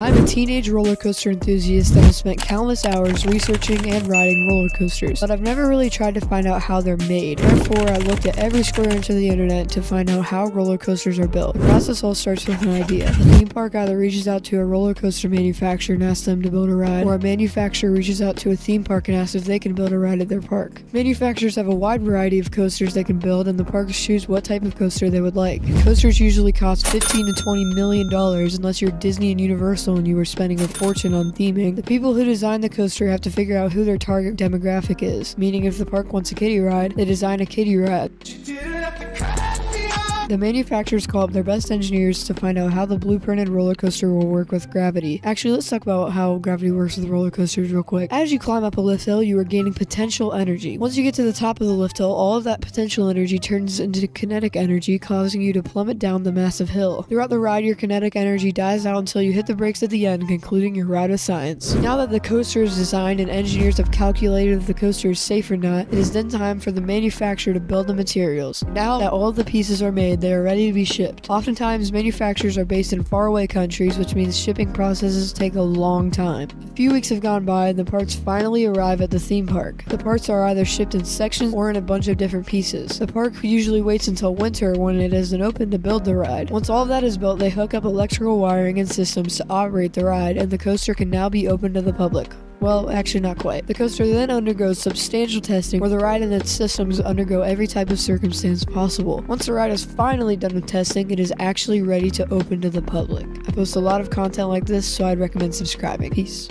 I'm a teenage roller coaster enthusiast that has spent countless hours researching and riding roller coasters, but I've never really tried to find out how they're made. Therefore, I looked at every square inch of the internet to find out how roller coasters are built. The process all starts with an idea. The theme park either reaches out to a roller coaster manufacturer and asks them to build a ride, or a manufacturer reaches out to a theme park and asks if they can build a ride at their park. Manufacturers have a wide variety of coasters they can build, and the parks choose what type of coaster they would like. Coasters usually cost $15 to $20 million unless you're Disney and Universal and you were spending a fortune on theming. The people who design the coaster have to figure out who their target demographic is, meaning if the park wants a kiddie ride, they design a kiddie ride. The manufacturers call up their best engineers to find out how the blueprinted roller coaster will work with gravity. Actually, let's talk about how gravity works with roller coasters real quick. As you climb up a lift hill, you are gaining potential energy. Once you get to the top of the lift hill, all of that potential energy turns into kinetic energy, causing you to plummet down the massive hill. Throughout the ride, your kinetic energy dies out until you hit the brakes at the end, concluding your ride with science. Now that the coaster is designed and engineers have calculated if the coaster is safe or not, it is then time for the manufacturer to build the materials. Now that all the pieces are made, they are ready to be shipped. Oftentimes, manufacturers are based in faraway countries, which means shipping processes take a long time. A few weeks have gone by, and the parts finally arrive at the theme park. The parts are either shipped in sections or in a bunch of different pieces. The park usually waits until winter when it isn't open to build the ride. Once all of that is built, they hook up electrical wiring and systems to operate the ride, and the coaster can now be open to the public. Well, actually not quite. The coaster then undergoes substantial testing where the ride and its systems undergo every type of circumstance possible. Once the ride is finally done with testing, it is actually ready to open to the public. I post a lot of content like this, so I'd recommend subscribing. Peace.